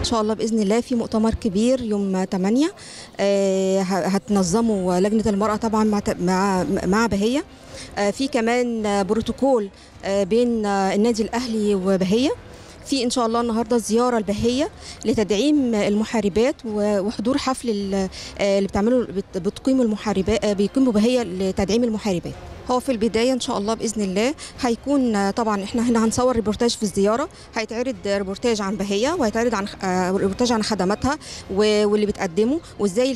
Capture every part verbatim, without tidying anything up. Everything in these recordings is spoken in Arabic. ان شاء الله باذن الله في مؤتمر كبير يوم ثمانية هتنظمه لجنه المراه طبعا مع مع بهية. في كمان بروتوكول بين النادي الاهلي وبهية. في ان شاء الله النهارده زياره لبهية لتدعيم المحاربات وحضور حفل اللي بتعمله بتقيم المحاربات بيقيموا بهية لتدعيم المحاربات. هو في البدايه ان شاء الله باذن الله هيكون طبعا احنا هنا هنصور ريبورتاج في الزياره، هيتعرض ريبورتاج عن بهية وهيتعرض عن ريبورتاج عن خدماتها واللي بتقدمه وازاي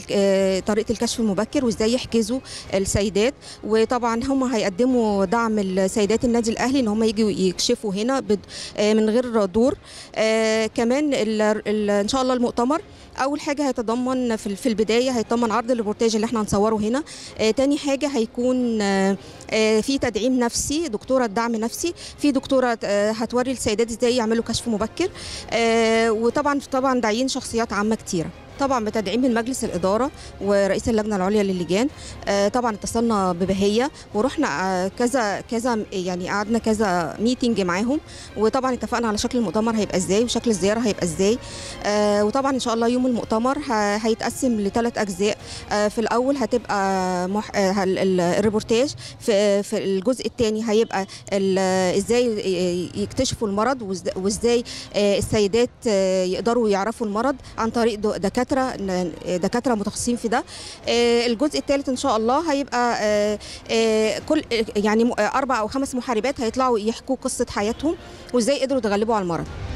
طريقه الكشف المبكر وازاي يحجزوا السيدات، وطبعا هم هيقدموا دعم السيدات النادي الاهلي ان هم يجوا يكشفوا هنا من غير دور. كمان ان شاء الله المؤتمر اول حاجه هيتضمن في البدايه هيتضمن عرض الريبورتاج اللي احنا هنصوره هنا. تاني حاجه هيكون في تدعيم نفسي، دكتوره دعم نفسي، في دكتوره هتوري السيدات ازاي يعملوا كشف مبكر، وطبعا طبعا داعيين شخصيات عامه كتيره طبعا بتدعيم المجلس الاداره ورئيس اللجنه العليا للجان. طبعا اتصلنا ببهية ورحنا كذا كذا يعني قعدنا كذا ميتنج معاهم، وطبعا اتفقنا على شكل المؤتمر هيبقى ازاي وشكل الزياره هيبقى ازاي. وطبعا ان شاء الله يوم المؤتمر هيتقسم لثلاث اجزاء. في الاول هتبقى مح... الريبورتاج، في... في الجزء الثاني هيبقى ال... ازاي يكتشفوا المرض وإز... وازاي السيدات يقدروا يعرفوا المرض عن طريق دكاتره دكاتره دكاتره متخصصين في ده. الجزء الثالث ان شاء الله هيبقى كل يعني اربع او خمس محاربات هيطلعوا يحكوا قصه حياتهم وازاي قدروا يتغلبوا على المرض.